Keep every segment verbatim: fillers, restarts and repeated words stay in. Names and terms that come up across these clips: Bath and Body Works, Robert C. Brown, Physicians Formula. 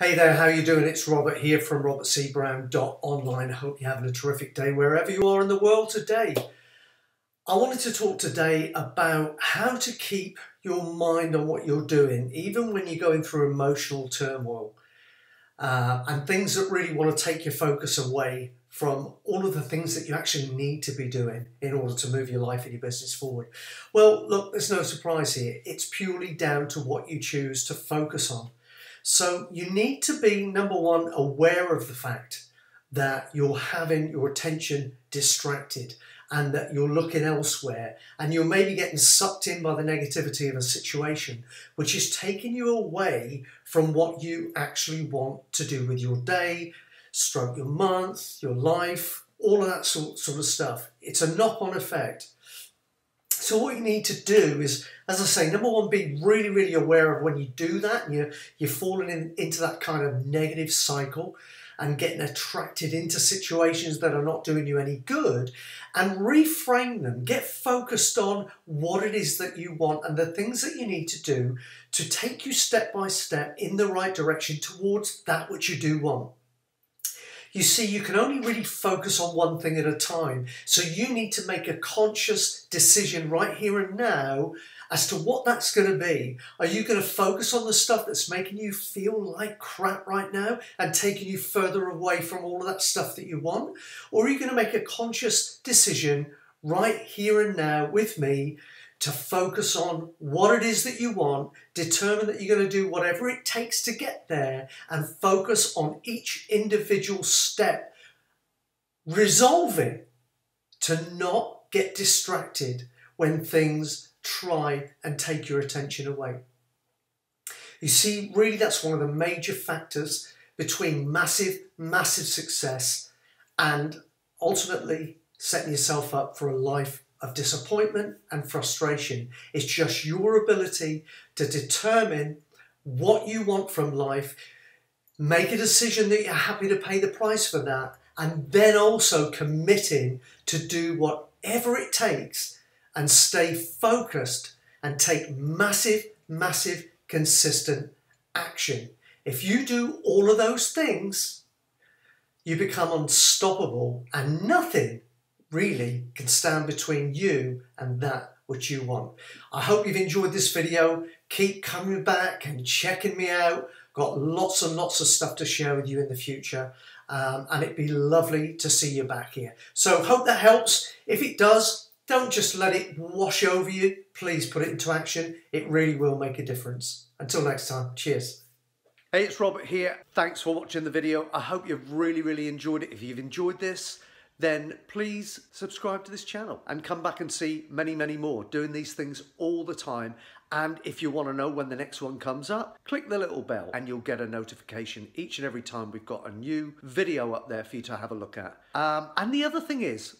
Hey there, how are you doing? It's Robert here from robert c brown dot online. Hope you're having a terrific day wherever you are in the world today. I wanted to talk today about how to keep your mind on what you're doing, even when you're going through emotional turmoil uh, and things that really want to take your focus away from all of the things that you actually need to be doing in order to move your life and your business forward. Well, look, there's no surprise here. It's purely down to what you choose to focus on. So you need to be, number one, aware of the fact that you're having your attention distracted and that you're looking elsewhere and you're maybe getting sucked in by the negativity of a situation, which is taking you away from what you actually want to do with your day, stroke your month, your life, all of that sort, sort of stuff. It's a knock-on effect. So what you need to do is, as I say, number one, be really, really aware of when you do that and you're, you're falling in, into that kind of negative cycle and getting attracted into situations that are not doing you any good, and reframe them. Get focused on what it is that you want and the things that you need to do to take you step by step in the right direction towards that which you do want. You see, you can only really focus on one thing at a time. So you need to make a conscious decision right here and now as to what that's going to be. Are you going to focus on the stuff that's making you feel like crap right now and taking you further away from all of that stuff that you want? Or are you going to make a conscious decision right here and now with me to focus on what it is that you want, determine that you're going to do whatever it takes to get there, and focus on each individual step, resolving to not get distracted when things try and take your attention away. You see, really that's one of the major factors between massive, massive success and ultimately setting yourself up for a life of disappointment and frustration. It's just your ability to determine what you want from life, make a decision that you're happy to pay the price for that, and then also committing to do whatever it takes and stay focused and take massive, massive, consistent action. If you do all of those things, you become unstoppable and nothing really can stand between you and that which you want. I hope you've enjoyed this video. Keep coming back and checking me out. Got lots and lots of stuff to share with you in the future. Um, and it'd be lovely to see you back here. So hope that helps. If it does, don't just let it wash over you. Please put it into action. It really will make a difference. Until next time, cheers. Hey, it's Robert here. Thanks for watching the video. I hope you've really, really enjoyed it. If you've enjoyed this, then please subscribe to this channel and come back and see many, many more. Doing these things all the time. And if you want to know when the next one comes up, click the little bell and you'll get a notification each and every time we've got a new video up there for you to have a look at. Um, and the other thing is,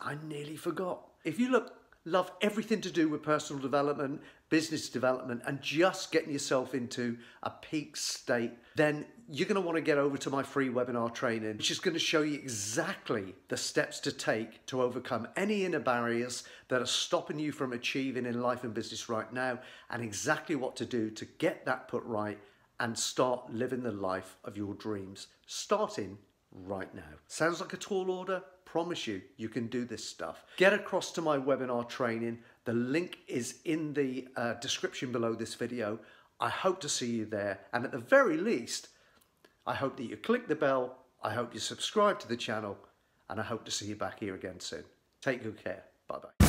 I nearly forgot. If you look, love everything to do with personal development, business development, and just getting yourself into a peak state, then you're going to want to get over to my free webinar training, which is going to show you exactly the steps to take to overcome any inner barriers that are stopping you from achieving in life and business right now, and exactly what to do to get that put right and start living the life of your dreams, starting right now. Sounds like a tall order? Promise you, you can do this stuff. Get across to my webinar training. The link is in the uh, description below this video. I hope to see you there. And at the very least, I hope that you click the bell. I hope you subscribe to the channel. And I hope to see you back here again soon. Take good care. Bye-bye.